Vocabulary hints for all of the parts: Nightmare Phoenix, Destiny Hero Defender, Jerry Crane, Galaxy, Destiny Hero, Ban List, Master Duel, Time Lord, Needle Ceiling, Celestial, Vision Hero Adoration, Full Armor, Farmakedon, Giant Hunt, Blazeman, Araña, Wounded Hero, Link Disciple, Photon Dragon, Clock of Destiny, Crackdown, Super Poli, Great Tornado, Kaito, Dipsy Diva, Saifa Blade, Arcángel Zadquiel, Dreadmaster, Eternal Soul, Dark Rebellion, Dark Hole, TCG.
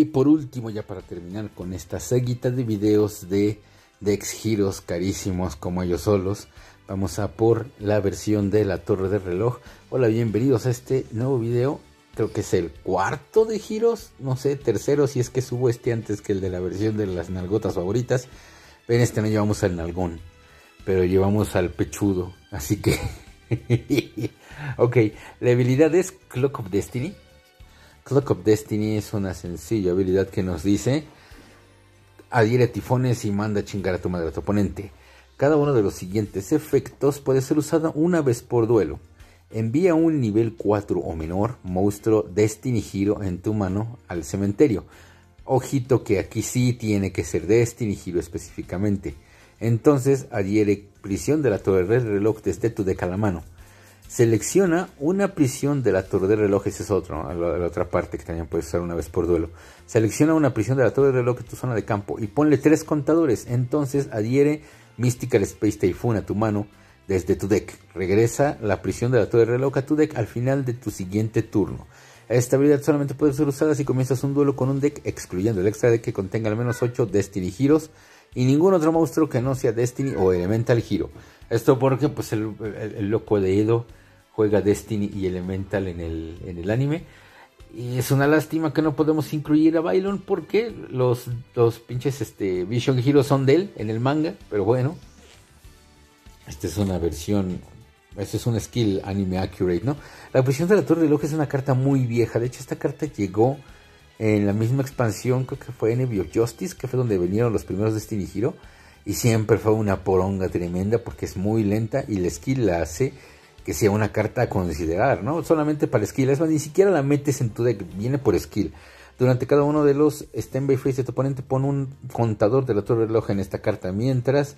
Y por último, ya para terminar con esta seguita de videos de Dex Heroes carísimos como ellos solos, vamos a por la versión de la Torre del Reloj. Hola, bienvenidos a este nuevo video. Creo que es el cuarto de Heroes, no sé, tercero si es que subo este antes que el de la versión de las nalgotas favoritas. En este no llevamos al nalgón, pero llevamos al pechudo, así que... Ok, la habilidad es Clock of Destiny. Clock of Destiny es una sencilla habilidad que nos dice: adhiere a tifones y manda a chingar a tu madre a tu oponente. Cada uno de los siguientes efectos puede ser usado una vez por duelo. Envía un nivel 4 o menor monstruo Destiny Hero en tu mano al cementerio. Ojito que aquí sí tiene que ser Destiny Hero específicamente. Entonces adhiere prisión de la Torre del Reloj desde tu deck a la mano. Selecciona una prisión de la Torre de Reloj, ese es otro, ¿no? La otra parte que también puedes usar una vez por duelo. Selecciona una prisión de la Torre de Reloj en tu zona de campo y ponle 3 contadores. Entonces adhiere Mystical Space Typhoon a tu mano desde tu deck. Regresa la prisión de la Torre de Reloj a tu deck al final de tu siguiente turno. Esta habilidad solamente puede ser usada si comienzas un duelo con un deck, excluyendo el extra deck que contenga al menos 8 Destiny Heroes y ningún otro monstruo que no sea Destiny o Elemental Hero. Esto porque pues el loco de Edo juega Destiny y Elemental en el anime. Y es una lástima que no podemos incluir a Bailon porque los pinches Vision Heroes son de él en el manga. Pero bueno, esta es una versión, este es un skill anime accurate, ¿no? La prisión de la Torre de Reloj es una carta muy vieja. De hecho, esta carta llegó en la misma expansión, creo que fue en Evil Justice, que fue donde vinieron los primeros Destiny Hero. Y siempre fue una poronga tremenda porque es muy lenta y la skill la hace que sea una carta a considerar, ¿no? Solamente para skill, es más, ni siquiera la metes en tu deck, viene por skill. Durante cada uno de los standby phase de tu oponente, pon un contador de la Torre del Reloj en esta carta. Mientras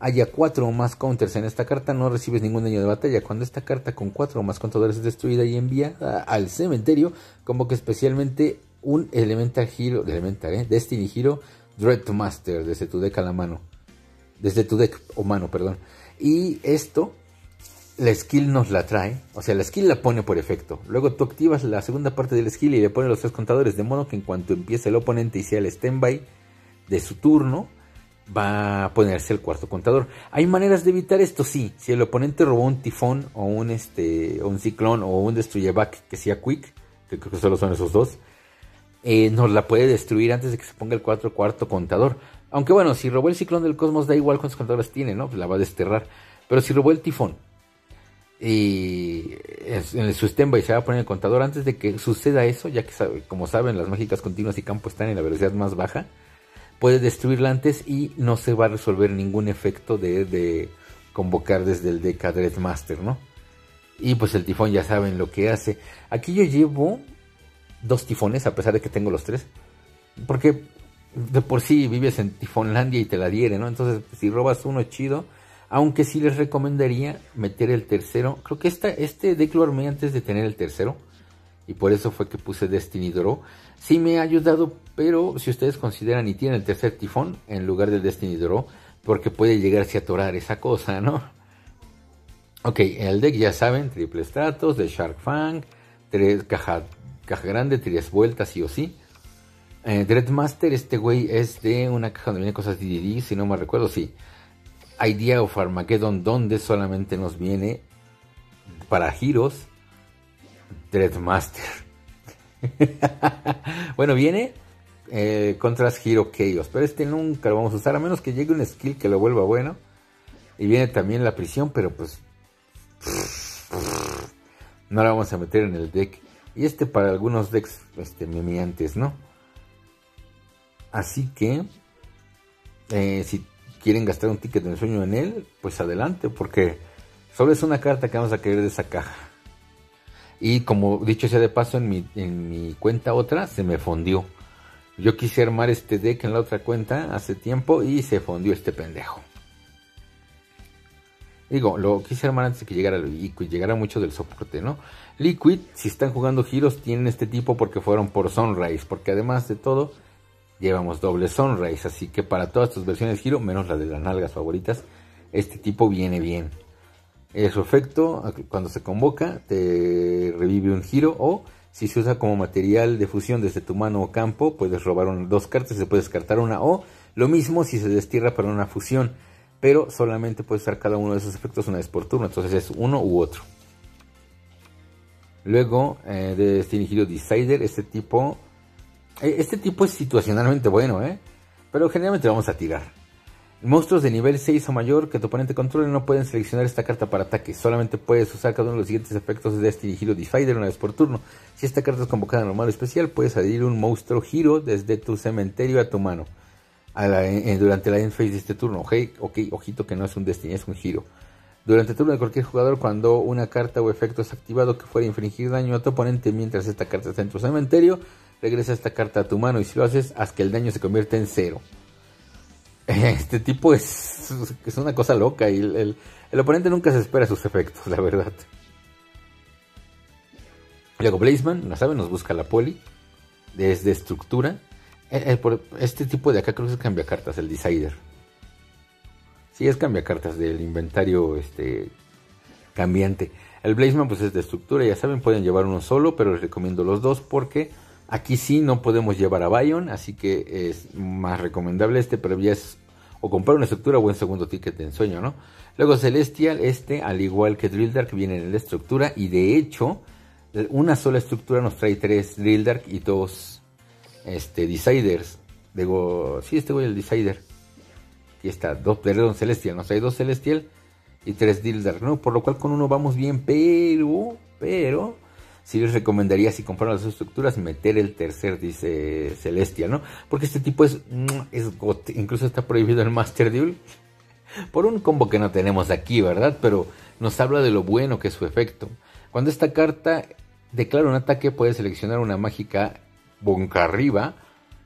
haya 4 o más counters en esta carta, no recibes ningún daño de batalla. Cuando esta carta con 4 o más contadores es destruida y enviada al cementerio, convoca especialmente un Elemental Hero, Destiny Hero Dreadmaster desde tu deck a la mano. Desde tu deck o mano, perdón. Y esto, la skill nos la trae, o sea, la skill la pone por efecto. Luego tú activas la segunda parte del skill y le pones los 3 contadores, de modo que en cuanto empiece el oponente y sea el standby de su turno, va a ponerse el 4º contador. ¿Hay maneras de evitar esto? Sí. Si el oponente robó un tifón o un ciclón o un destruyeback que sea quick, que creo que solo son esos 2, nos la puede destruir antes de que se ponga el 4º contador. Aunque bueno, si robó el ciclón del cosmos, da igual cuántos contadores tiene, ¿no? Pues la va a desterrar. Pero si robó el tifón y en su standby se va a poner el contador antes de que suceda eso, ya que como saben, las mágicas continuas y campo están en la velocidad más baja, puede destruirla antes y no se va a resolver ningún efecto de convocar desde el deck a Dreadmaster, ¿no? Y pues el tifón ya saben lo que hace. Aquí yo llevo 2 tifones, a pesar de que tengo los 3, porque de por sí vives en Tifonlandia y te la diere, ¿no? Entonces, si robas uno, chido. Aunque sí les recomendaría meter el 3º. Creo que este deck lo armé antes de tener el 3º. Y por eso fue que puse Destiny Draw. Sí me ha ayudado, pero si ustedes consideran y tienen el 3er tifón en lugar del Destiny Draw, porque puede llegarse a atorar esa cosa, ¿no? Ok, en el deck ya saben, triple estratos, de Shark Fang, 3 caja grande, 3 vueltas sí o sí. Dreadmaster, este güey es de una caja donde vienen cosas DDD, si no me recuerdo, sí. Idea o Farmakedon, donde solamente nos viene para giros Dreadmaster. Bueno, viene Contras Hero Chaos, pero este nunca lo vamos a usar, a menos que llegue un skill que lo vuelva bueno. Y viene también la prisión, pero pues no la vamos a meter en el deck. Y este para algunos decks memeantes, ¿no? Así que, si quieren gastar un ticket del sueño en él, pues adelante, porque solo es una carta que vamos a querer de esa caja. Y como dicho sea de paso, en mi cuenta otra se me fondió. Yo quise armar este deck en la otra cuenta hace tiempo y se fondió este pendejo. Digo, lo quise armar antes de que llegara Liquid, llegara mucho del soporte, ¿no? Liquid, si están jugando giros, tienen este tipo porque fueron por Sunrise, porque además de todo... llevamos doble Sunrise, así que para todas tus versiones giro, menos la de las nalgas favoritas, este tipo viene bien. Su efecto, cuando se convoca, te revive un giro o Si se usa como material de fusión desde tu mano o campo, puedes robar dos cartas y se puede descartar una. O lo mismo si se destierra para una fusión, pero solamente puedes usar cada uno de esos efectos una vez por turno. Entonces es uno u otro. Luego, de Destiny Giro Decider, este tipo es situacionalmente bueno, pero generalmente lo vamos a tirar. Monstruos de nivel 6 o mayor que tu oponente controle no pueden seleccionar esta carta para ataque. Solamente puedes usar cada uno de los siguientes efectos de Destiny Hero Defender una vez por turno. Si esta carta es convocada normal o especial, puedes adherir un monstruo giro desde tu cementerio a tu mano durante la end phase de este turno. Ok, ojito que no es un Destiny, es un giro. Durante el turno de cualquier jugador, cuando una carta o efecto es activado que fuera a infligir daño a tu oponente mientras esta carta está en tu cementerio, regresa esta carta a tu mano y si lo haces, haz que el daño se convierta en 0. Este tipo es una cosa loca y el oponente nunca se espera sus efectos, la verdad. Luego Blazeman, la saben, nos busca la poli desde estructura. Este tipo de acá creo que es cambia cartas, el Decider. Sí, es cambia cartas del inventario cambiante. El Blazeman pues es de estructura, ya saben, pueden llevar uno solo, pero les recomiendo los dos porque... Aquí sí no podemos llevar a Bion, así que es más recomendable pero ya es o comprar una estructura o un segundo ticket de ensueño, ¿no? Luego Celestial, al igual que Drill Dark, viene en la estructura y de hecho una sola estructura nos trae 3 Drill Dark y 2 Deciders. Digo, sí, este güey es el Decider. Aquí está, perdón, Celestial, nos trae 2 Celestial y 3 Drill Dark, ¿no? Por lo cual con uno vamos bien, pero... Sí les recomendaría, si compraron las estructuras, meter el tercer, dice Celestia, ¿no? Porque este tipo es GOT. Incluso está prohibido el Master Duel. Por un combo que no tenemos aquí, ¿verdad? Pero nos habla de lo bueno que es su efecto. Cuando esta carta declara un ataque, puedes seleccionar una mágica boca arriba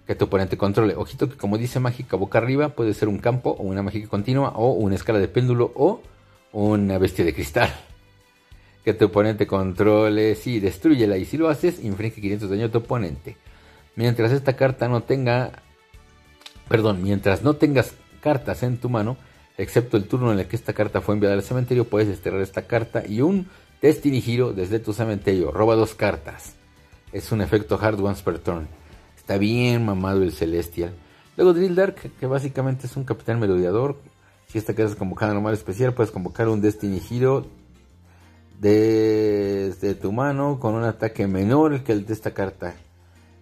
que tu oponente controle. Ojito que como dice mágica boca arriba, puede ser un campo o una mágica continua o una escala de péndulo o una bestia de cristal. Que tu oponente controle, sí, destrúyela y si lo haces, inflige 500 daño a tu oponente. Mientras esta carta no tenga, mientras no tengas cartas en tu mano, excepto el turno en el que esta carta fue enviada al cementerio, puedes desterrar esta carta y un Destiny Hero desde tu cementerio. Roba 2 cartas. Es un efecto hard once per turn. Está bien mamado el Celestial. Luego Drill Dark, que básicamente es un capitán merodeador. Si esta carta es convocada normal especial, puedes convocar un Destiny Hero desde tu mano con un ataque menor que el de esta carta.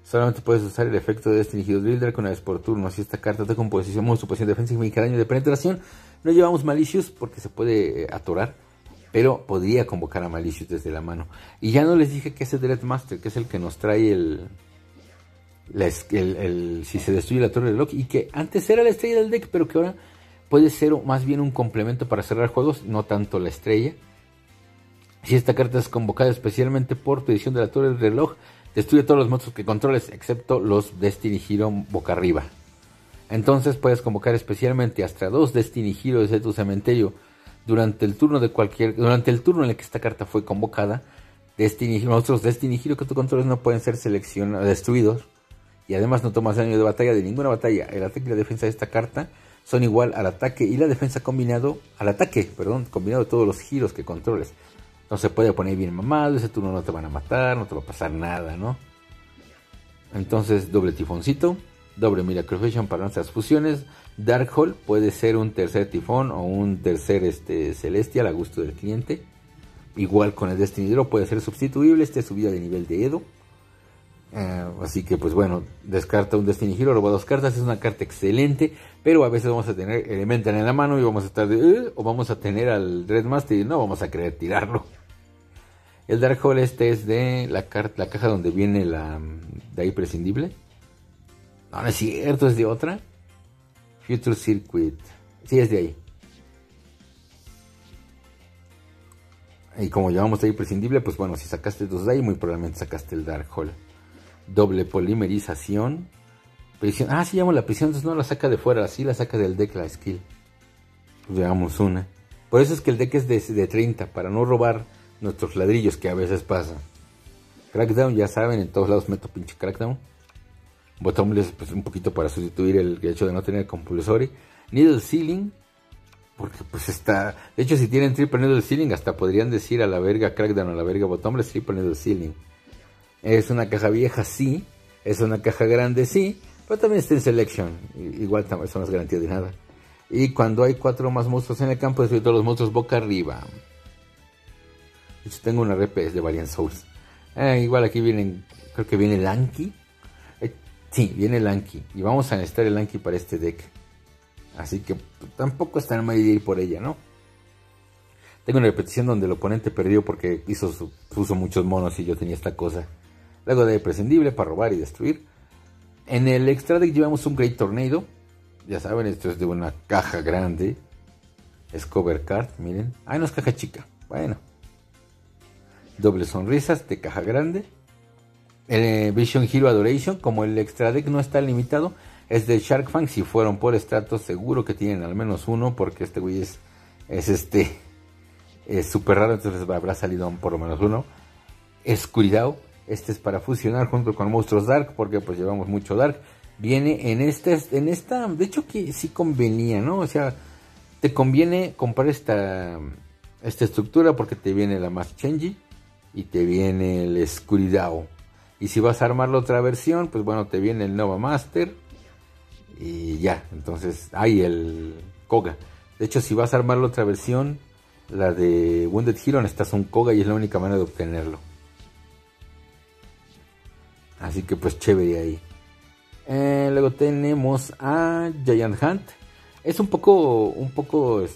Solamente puedes usar el efecto de Destiny Hero Drill Dark una vez por turno. Si esta carta toca composición, modificación defensiva y daño de penetración, no llevamos Malicious porque se puede atorar, pero podría convocar a Malicious desde la mano. Y ya no les dije que es el Dreadmaster, que es el que nos trae si se destruye la torre de Loki, y que antes era la estrella del deck, pero que ahora puede ser más bien un complemento para cerrar juegos, no tanto la estrella. Si esta carta es convocada especialmente por petición de la torre del reloj, destruye todos los monstruos que controles, excepto los Destiny Hero boca arriba. Entonces puedes convocar especialmente hasta 2 Destiny Hero desde tu cementerio. Durante el turno en el que esta carta fue convocada, monstruos Destiny Hero que tú controles no pueden ser seleccionados, destruidos. Y además no tomas daño de batalla de ninguna batalla. El ataque y la defensa de esta carta son igual al ataque y la defensa combinado de todos los giros que controles. No se puede poner bien mamado, ese turno no te van a matar, no te va a pasar nada, ¿no? Entonces, doble tifoncito, doble Miracle Fiction para nuestras fusiones. Dark Hole puede ser un tercer tifón o un tercer Celestial a gusto del cliente. Igual con el Destiny Draw puede ser sustituible, subida de nivel de Edo. Así que, pues bueno, descarta un Destiny Hero, roba 2 cartas, es una carta excelente, pero a veces vamos a tener Elemental en la mano y vamos a estar o vamos a tener al Dreadmaster y no vamos a querer tirarlo. El Dark Hole es de la caja donde viene la de ahí prescindible. No es cierto, es de otra. Future Circuit. Sí, es de ahí. Y como llevamos ahí prescindible, pues bueno, si sacaste 2 de ahí, muy probablemente sacaste el Dark Hole. Doble polimerización. Prisión. Ah, sí, llevamos la prisión, entonces no la saca de fuera, sí la saca del deck la skill. Pues llevamos una. Por eso es que el deck es de 30, para no robar nuestros ladrillos, que a veces pasa. Crackdown, ya saben, en todos lados meto pinche Crackdown. Bottomless, pues un poquito para sustituir el hecho de no tener compulsory. Needle Ceiling, porque pues está... De hecho, si tienen triple Needle Ceiling, hasta podrían decir a la verga Crackdown, a la verga Bottomless, triple Needle Ceiling. Es una caja vieja, sí. Es una caja grande, sí. Pero también está en Selection. Igual eso no es garantía de nada. Y cuando hay 4 más monstruos en el campo, destruye todos los monstruos boca arriba. Yo tengo una RPS de Valiant Souls. Igual aquí vienen, creo que viene Lanky. Sí, viene Lanky. Y vamos a necesitar el Lanky para este deck. Así que tampoco está mal ir por ella, ¿no? Tengo una repetición donde el oponente perdió porque hizo puso muchos monos y yo tenía esta cosa. Luego de prescindible para robar y destruir. En el extra deck llevamos un Great Tornado. Ya saben, esto es de una caja grande. Es cover card, miren. Ah, no es caja chica. Bueno. Doble sonrisas de caja grande. El Vision Hero Adoration, como el extra deck no está limitado, es de Shark Fang. Si fueron por estratos, seguro que tienen al menos uno, porque este güey es súper raro, entonces habrá salido por lo menos uno. Es Cuidado, este es para fusionar junto con monstruos Dark, porque pues llevamos mucho Dark. Viene en esta, de hecho que sí convenía, ¿no? O sea, te conviene comprar esta estructura porque te viene la Master Change y te viene el Escuridao. Y si vas a armar la otra versión, pues bueno, te viene el Nova Master y ya. Entonces, hay el Koga. De hecho, si vas a armar la otra versión, la de Wounded Hero, necesitas un Koga y es la única manera de obtenerlo. Así que pues chévere ahí. Luego tenemos a Giant Hunt. Es un poco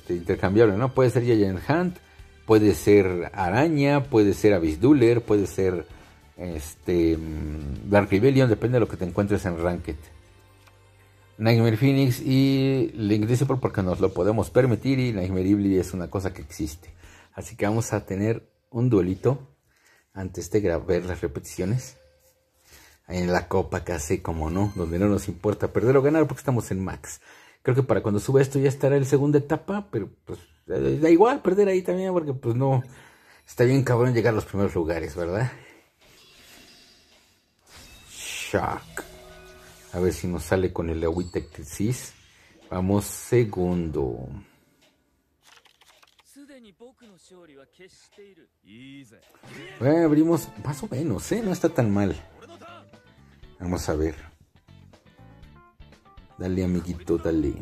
intercambiable, ¿no? Puede ser Giant Hunt, puede ser Araña, puede ser Abyss Dweller, puede ser Dark Rebellion, depende de lo que te encuentres en Ranked. Nightmare Phoenix y Link Disciple porque nos lo podemos permitir y Nightmare Evil es una cosa que existe. Así que vamos a tener un duelito antes de grabar las repeticiones. En la copa casi como no, donde no nos importa perder o ganar porque estamos en max. Creo que para cuando suba esto ya estará en segunda etapa, pero pues da igual perder ahí también porque pues no, está bien cabrón llegar a los primeros lugares, ¿verdad? Shock. A ver si nos sale con el agüita que sí. Vamos segundo. Abrimos más o menos, ¿eh? No está tan mal. Vamos a ver. Dale, amiguito, dale.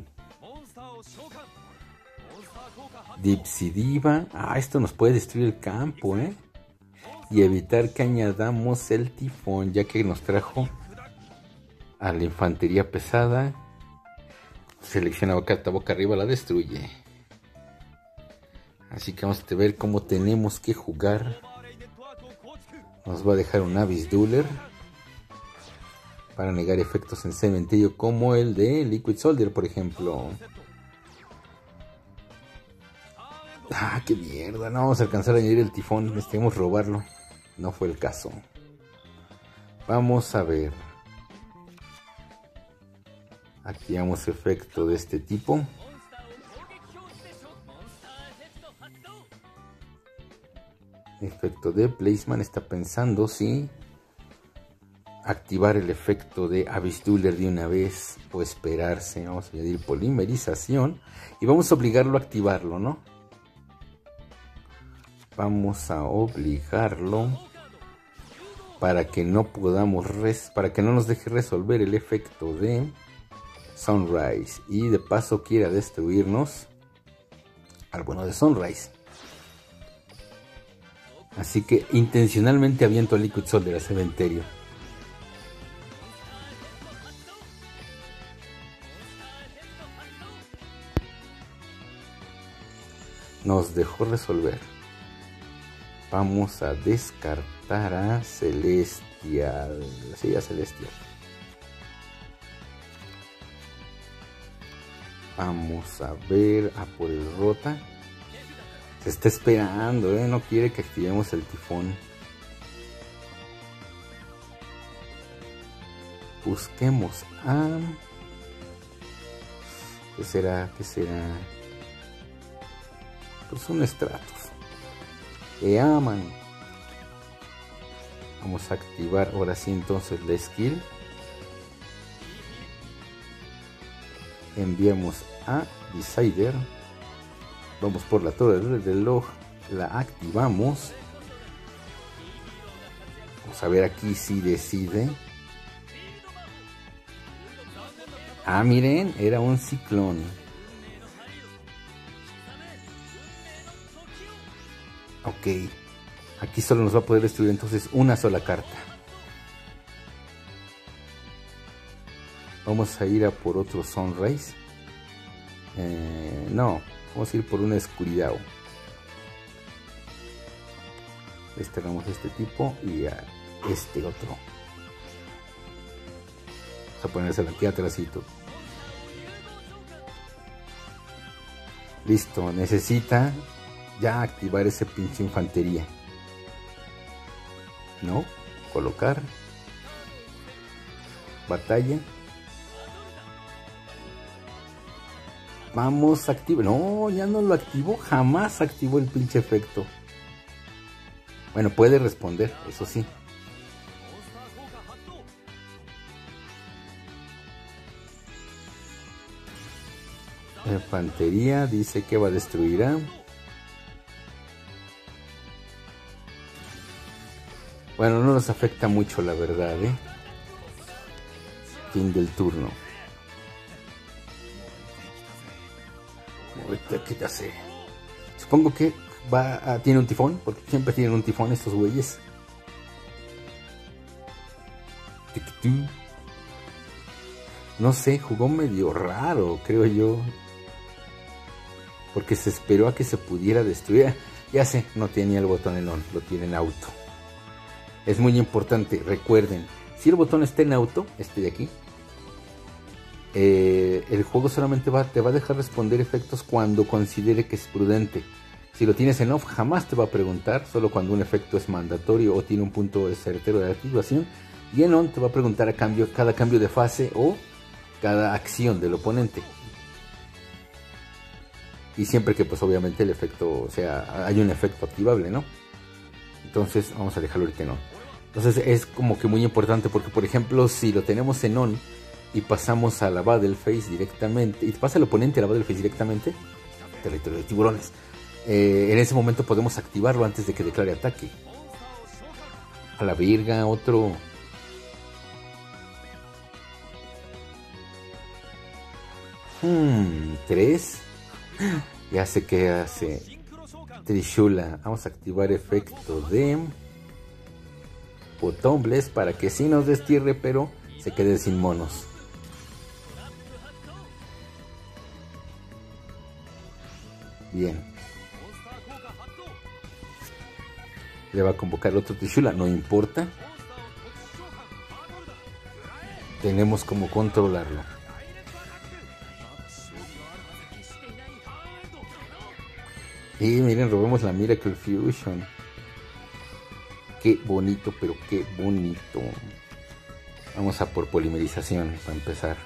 Dipsy Diva. Ah, esto nos puede destruir el campo, ¿eh? Y evitar que añadamos el tifón, ya que nos trajo a la infantería pesada. Selecciona boca arriba, la destruye. Así que vamos a ver cómo tenemos que jugar. Nos va a dejar un Abyss Dweller para negar efectos en cementerio como el de Liquid Soldier, por ejemplo. Ah, qué mierda, no vamos a alcanzar a añadir el tifón, necesitamos robarlo. No fue el caso. Vamos a ver. Activamos efecto de este tipo. Efecto de Blazeman está pensando si activar el efecto de Abyss Dweller de una vez o esperarse. Vamos a añadir polimerización y vamos a obligarlo a activarlo, ¿no? Vamos a obligarlo para que no podamos para que no nos deje resolver el efecto de Sunrise y de paso quiera destruirnos al bueno de Sunrise. Así que intencionalmente aviento a Liquid Soldier al cementerio. Nos dejó resolver. Vamos a descartar a Celestial. Sí, a Celestial. Vamos a ver a por el Rota. Se está esperando, no quiere que activemos el tifón. Busquemos a... ¿Qué será? ¿Qué será? Pues un Stratos. Te aman. Vamos a activar ahora sí entonces la skill. Enviamos a Decider. Vamos por la torre del reloj. La activamos. Vamos a ver aquí si decide. Ah, miren, era un ciclón. Ok. Aquí solo nos va a poder destruir entonces una sola carta. Vamos a ir a por otro Sunrise. No, vamos a ir por una Escuridad. Desterramos a este tipo y a este otro. Vamos a ponérselo aquí atrásito. Listo, necesita ya activar ese pinche infantería. No, colocar batalla. Vamos, activar. No, ya no lo activó. Jamás activó el pinche efecto. Bueno, puede responder, eso sí. Infantería dice que va a destruir a... Bueno, no nos afecta mucho, la verdad, ¿eh? Fin del turno. ¿Qué te hace? Supongo que va a, tiene un tifón, porque siempre tienen un tifón estos güeyes. No sé, jugó medio raro, creo yo. Porque se esperó a que se pudiera destruir. Ya sé, no tenía el botón en on, lo tiene en auto. Es muy importante, recuerden, si el botón está en auto, este de aquí, el juego solamente te va a dejar responder efectos cuando considere que es prudente. Si lo tienes en off, jamás te va a preguntar, solo cuando un efecto es mandatorio o tiene un punto certero de activación. Y en on te va a preguntar a cambio, cada cambio de fase o cada acción del oponente. Y siempre que pues obviamente el efecto, o sea, hay un efecto activable, ¿no? Entonces vamos a dejarlo ahorita en on. Entonces es como que muy importante porque, por ejemplo, si lo tenemos en on y pasamos a la Battle Phase directamente, y pasa el oponente a la Battle Phase directamente, territorio de tiburones, en ese momento podemos activarlo antes de que declare ataque. A la virga, otro. Tres. Ya sé qué hace. Trishula. Vamos a activar efecto de... Bottomless para que sí nos destierre, pero se quede sin monos. Bien. Le va a convocar el otro Trishula, no importa. Tenemos como controlarlo. Y miren, robemos la Miracle Fusion. Qué bonito, pero qué bonito. Vamos a por polimerización para empezar.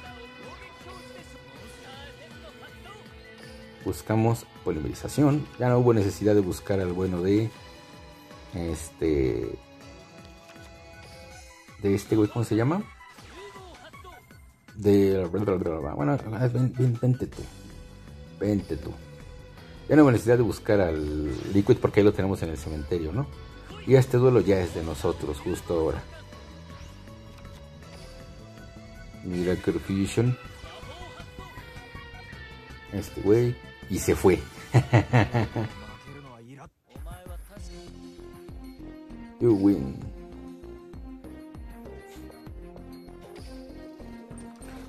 Buscamos polimerización. Ya no hubo necesidad de buscar al bueno de este güey, ¿cómo se llama? De... Bueno, vente tú. Vente tú. Ya no hubo necesidad de buscar al Liquid porque ahí lo tenemos en el cementerio, ¿no? Y este duelo ya es de nosotros justo ahora. Miracle Fusion. Este güey. Y se fue. You win.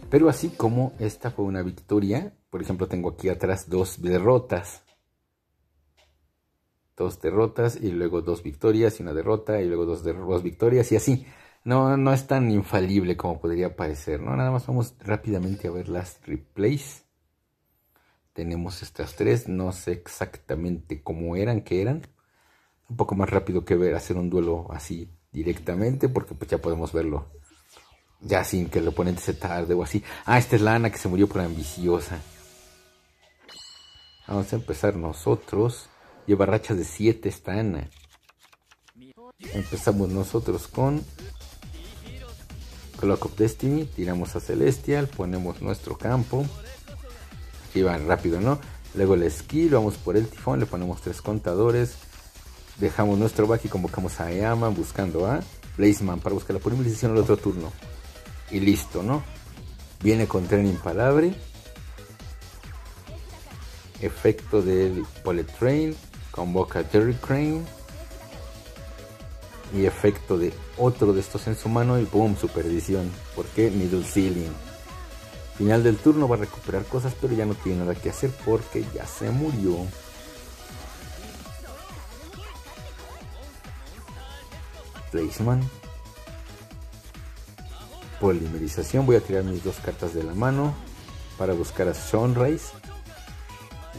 Pero así como esta fue una victoria, por ejemplo tengo aquí atrás dos derrotas. Dos derrotas y luego dos victorias y una derrota y luego dos victorias y así. No es tan infalible como podría parecer, ¿no? Nada más vamos rápidamente a ver las replays. Tenemos estas tres, no sé exactamente cómo eran, qué eran. Un poco más rápido que ver, hacer un duelo así directamente porque pues ya podemos verlo. Ya sin que el oponente se tarde o así. Ah, esta es la Ana que se murió por ambiciosa. Vamos a empezar nosotros. Lleva rachas de 7 esta Ana. Empezamos nosotros con Clock of Destiny. Tiramos a Celestial. Ponemos nuestro campo. Aquí van rápido, ¿no? Luego el skill. Vamos por el tifón. Le ponemos 3 contadores. Dejamos nuestro back y convocamos a Eama buscando a Blazeman para buscar la polimerización al otro turno. Y listo, ¿no? Viene con Tren Impalable. Efecto del Bullet Train. Convoca Jerry Crane. Y efecto de otro de estos en su mano. Y boom, su perdición. Porque Needle Ceiling. Final del turno va a recuperar cosas, pero ya no tiene nada que hacer porque ya se murió. Blazeman. Polimerización. Voy a tirar mis dos cartas de la mano para buscar a Sunrise.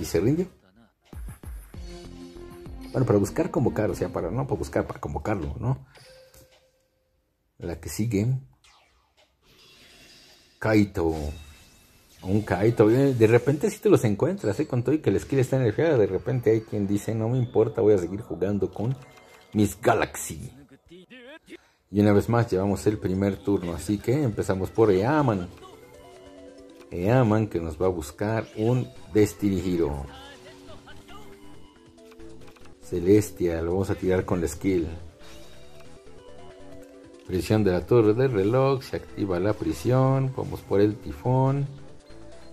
Y se rinde. Bueno, para buscar convocar, o sea, para no para buscar, para convocarlo, ¿no? La que sigue. Kaito. Un Kaito. De repente si te los encuentras, con todo y que el skill está energía. De repente hay quien dice, no me importa, voy a seguir jugando con mis Galaxy. Y una vez más llevamos el primer turno, así que empezamos por Eaman. Eaman que nos va a buscar un Destiny Hero. Celestial, lo vamos a tirar con la skill. Prisión de la torre del reloj, se activa la prisión, vamos por el tifón.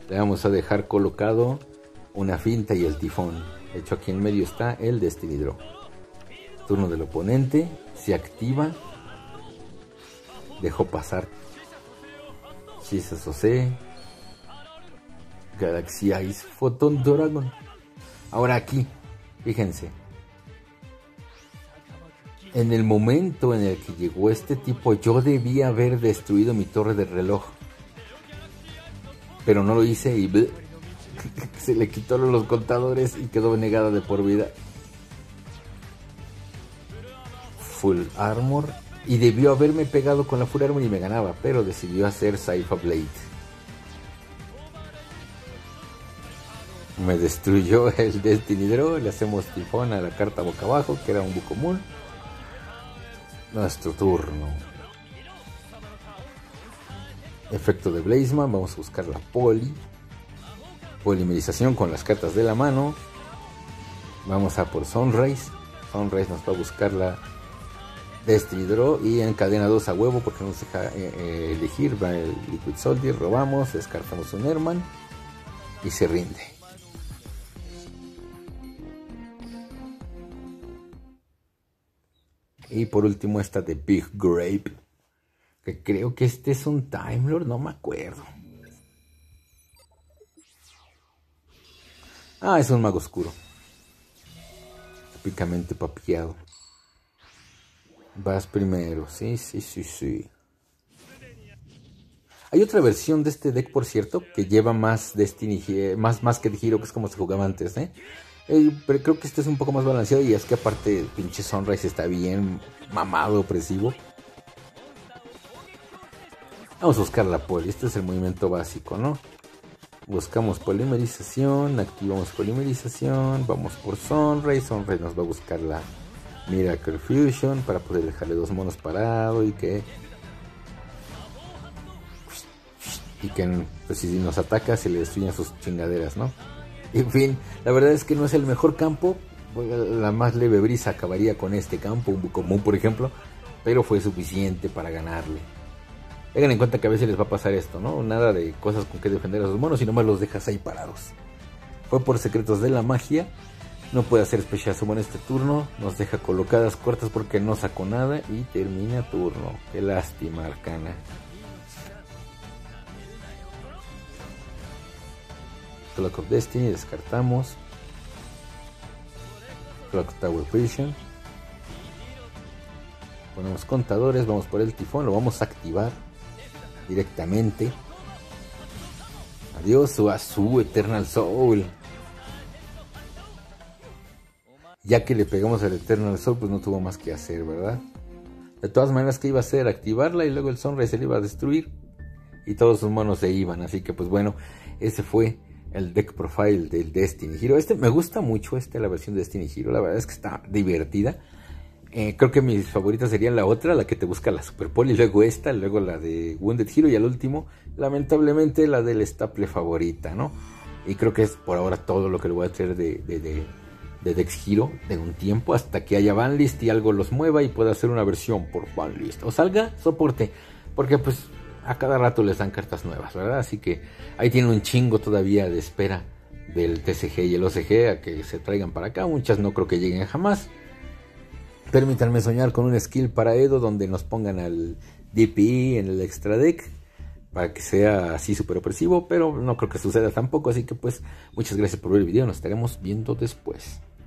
Le vamos a dejar colocado una finta y el tifón. De hecho aquí en medio está el Destiny Draw. Turno del oponente, se activa. Dejó pasar Chisas Ose, Galaxy Ice, Photon Dragon. Ahora aquí, fíjense. En el momento en el que llegó este tipo, yo debía haber destruido mi torre de reloj. Pero no lo hice y se le quitó los contadores y quedó negada de por vida. Full Armor. Y debió haberme pegado con la Full Armor y me ganaba, pero decidió hacer Saifa Blade. Me destruyó el Destiny Draw, le hacemos tifón a la carta boca abajo, que era un Bukomul. Nuestro turno. Efecto de Blazeman, vamos a buscar la poli. Polimerización con las cartas de la mano. Vamos a por Sunrise. Sunrise nos va a buscar la Destiny Draw y encadena 2 a huevo porque nos deja elegir. Va el Liquid Soldier, robamos, descartamos un Herman y se rinde. Y por último esta de Big Grape, que creo que este es un Time Lord, no me acuerdo. Ah, es un mago oscuro. Típicamente papiado. Vas primero, sí. Hay otra versión de este deck, por cierto, que lleva más Destiny, más que de Hero, que es como se jugaba antes, pero creo que este es un poco más balanceado y es que aparte pinche Sunrise está bien mamado, opresivo. Vamos a buscar la poli, este es el movimiento básico, ¿no? Buscamos polimerización, activamos polimerización, vamos por Sunrise, Sunrise nos va a buscar la Miracle Fusion para poder dejarle dos monos parados y que pues si nos ataca se le destruyen sus chingaderas, ¿no? En fin, la verdad es que no es el mejor campo, la más leve brisa acabaría con este campo, un común por ejemplo, pero fue suficiente para ganarle. Tengan en cuenta que a veces les va a pasar esto, ¿no? Nada de cosas con que defender a sus monos y nomás los dejas ahí parados. Fue por secretos de la magia. No puede hacer Special Summon este turno. Nos deja colocadas cortas porque no sacó nada. Y termina turno. Qué lástima, Arcana. Clock of Destiny. Descartamos. Clock Tower Prison. Ponemos contadores. Vamos por el tifón. Lo vamos a activar directamente. Adiós a su Eternal Soul. Ya que le pegamos al Eternal Soul, pues no tuvo más que hacer, ¿verdad? De todas maneras, ¿qué iba a hacer? Activarla y luego el Sunrise se le iba a destruir. Y todos sus monos se iban. Así que, pues bueno, ese fue el deck profile del Destiny Hero. Me gusta mucho la versión de Destiny Hero. La verdad es que está divertida. Creo que mis favoritas serían la otra, la que te busca la Super Poli. Luego esta, luego la de Wounded Hero. Y al último, lamentablemente, la del Staple favorita, ¿no? Y creo que es por ahora todo lo que le voy a traer de de Dex Hero de un tiempo hasta que haya Ban List y algo los mueva y pueda hacer una versión por Ban List o salga soporte, porque pues a cada rato les dan cartas nuevas, ¿verdad? Así que ahí tienen un chingo todavía de espera del TCG y el OCG a que se traigan para acá. Muchas no creo que lleguen jamás. Permítanme soñar con un skill para Edo donde nos pongan al DPI en el extra deck para que sea así súper opresivo, pero no creo que suceda tampoco. Así que pues muchas gracias por ver el video, nos estaremos viendo después.